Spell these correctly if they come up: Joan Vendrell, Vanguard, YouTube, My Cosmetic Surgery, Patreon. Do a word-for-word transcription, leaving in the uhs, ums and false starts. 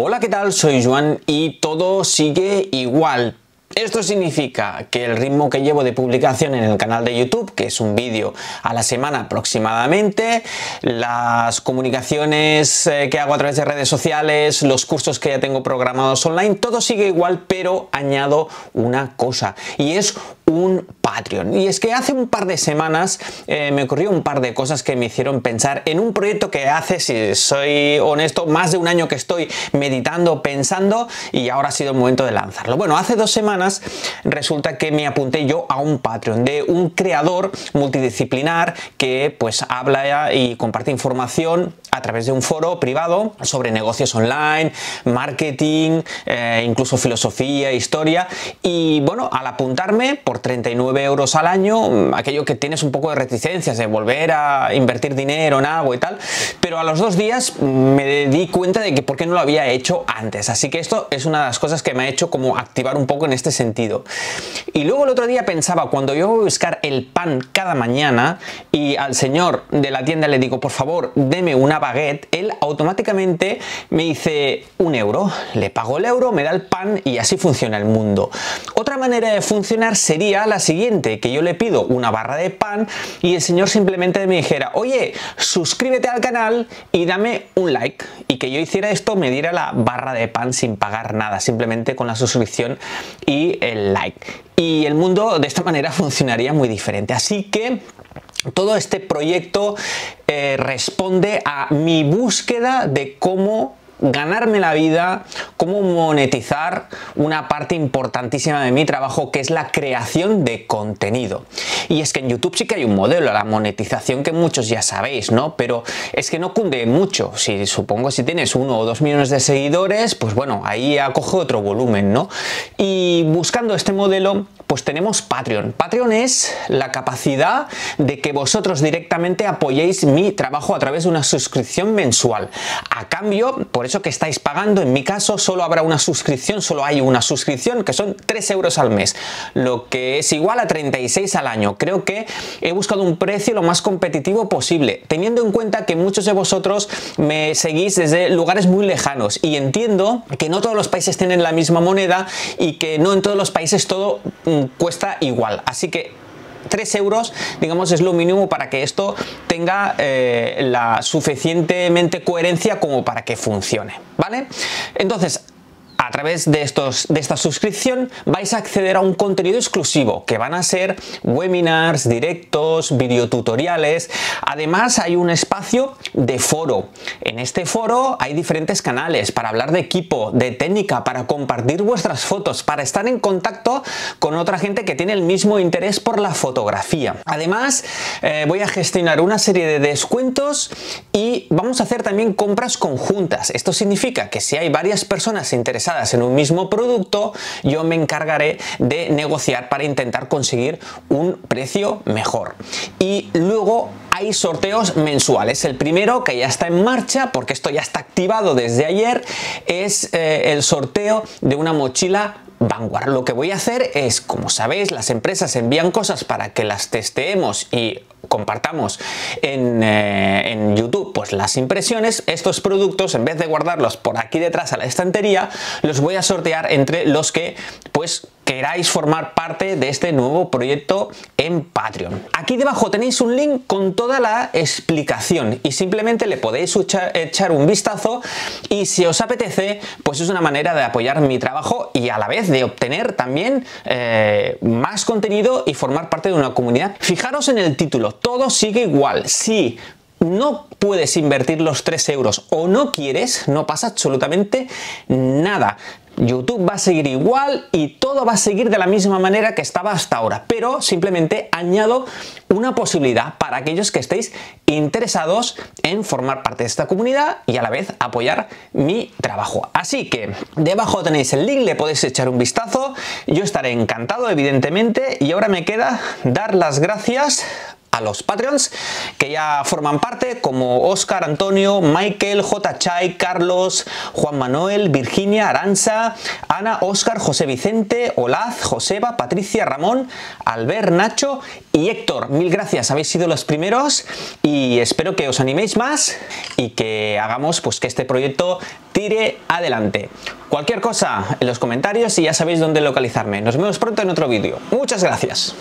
Hola, ¿qué tal? Soy Joan y todo sigue igual. Esto significa que el ritmo que llevo de publicación en el canal de YouTube, que es un vídeo a la semana aproximadamente, las comunicaciones que hago a través de redes sociales, los cursos que ya tengo programados online, todo sigue igual, pero añado una cosa, y es un Patreon. Y es que hace un par de semanas eh, me ocurrió un par de cosas que me hicieron pensar en un proyecto que hace, si soy honesto, más de un año que estoy meditando, pensando, y ahora ha sido el momento de lanzarlo. Bueno, hace dos semanas resulta que me apunté yo a un Patreon de un creador multidisciplinar que pues habla y comparte información a través de un foro privado sobre negocios online, marketing, eh, incluso filosofía, historia. Y bueno, al apuntarme por treinta y nueve euros al año, aquello que tienes un poco de reticencias de volver a invertir dinero en algo y tal, pero a los dos días me di cuenta de que por qué no lo había hecho antes. Así que esto es una de las cosas que me ha hecho como activar un poco en este sentido. Y luego el otro día pensaba, cuando yo voy a buscar el pan cada mañana y al señor de la tienda le digo, por favor, deme una baguette, él automáticamente me dice un euro, le pago el euro, me da el pan, y así funciona el mundo. Otra manera de funcionar sería la siguiente, que yo le pido una barra de pan y el señor simplemente me dijera, oye, suscríbete al canal y dame un like, y que yo hiciera esto, me diera la barra de pan sin pagar nada, simplemente con la suscripción y el like. Y el mundo de esta manera funcionaría muy diferente. Así que todo este proyecto eh, responde a mi búsqueda de cómo ganarme la vida, cómo monetizar una parte importantísima de mi trabajo, que es la creación de contenido. Y es que en YouTube sí que hay un modelo, la monetización, que muchos ya sabéis, ¿no? Pero es que no cunde mucho. Si supongo si tienes uno o dos millones de seguidores, pues bueno, ahí acoge otro volumen, ¿no? Y buscando este modelo, pues tenemos Patreon. Patreon es la capacidad de que vosotros directamente apoyéis mi trabajo a través de una suscripción mensual. A cambio, por eso que estáis pagando, en mi caso solo habrá una suscripción, solo hay una suscripción, que son tres euros al mes, lo que es igual a treinta y seis al año. Creo que he buscado un precio lo más competitivo posible, teniendo en cuenta que muchos de vosotros me seguís desde lugares muy lejanos, y entiendo que no todos los países tienen la misma moneda y que no en todos los países todo cuesta igual. Así que tres euros, digamos, es lo mínimo para que esto tenga eh, la suficientemente coherencia como para que funcione, ¿vale? Entonces, a través de, estos, de esta suscripción vais a acceder a un contenido exclusivo, que van a ser webinars, directos, videotutoriales. Además, hay un espacio de foro. En este foro hay diferentes canales para hablar de equipo, de técnica, para compartir vuestras fotos, para estar en contacto con otra gente que tiene el mismo interés por la fotografía. Además, eh, voy a gestionar una serie de descuentos y vamos a hacer también compras conjuntas. Esto significa que si hay varias personas interesadas en un mismo producto, yo me encargaré de negociar para intentar conseguir un precio mejor. Y luego hay sorteos mensuales. El primero, que ya está en marcha, porque esto ya está activado desde ayer, es eh, el sorteo de una mochila Vanguard. Lo que voy a hacer es, como sabéis, las empresas envían cosas para que las testeemos y compartamos en, eh, en YouTube pues las impresiones. Estos productos, en vez de guardarlos por aquí detrás a la estantería, los voy a sortear entre los que pues queráis formar parte de este nuevo proyecto en Patreon. Aquí debajo tenéis un link con toda la explicación y simplemente le podéis echar un vistazo, y si os apetece, pues es una manera de apoyar mi trabajo y a la vez de obtener también eh, más contenido y formar parte de una comunidad. Fijaros en el título, todo sigue igual. Sí, no puedes invertir los tres euros o no quieres, no pasa absolutamente nada. YouTube va a seguir igual y todo va a seguir de la misma manera que estaba hasta ahora, pero simplemente añado una posibilidad para aquellos que estéis interesados en formar parte de esta comunidad y a la vez apoyar mi trabajo. Así que debajo tenéis el link, le podéis echar un vistazo, yo estaré encantado, evidentemente. Y ahora me queda dar las gracias a los Patreons que ya forman parte, como Oscar, Antonio, Michael, J. Chay, Carlos, Juan Manuel, Virginia, Aranza, Ana, Oscar, José Vicente, Olaz, Joseba, Patricia, Ramón, Albert, Nacho y Héctor. Mil gracias, habéis sido los primeros y espero que os animéis más y que hagamos pues que este proyecto tire adelante. Cualquier cosa en los comentarios y ya sabéis dónde localizarme. Nos vemos pronto en otro vídeo. Muchas gracias.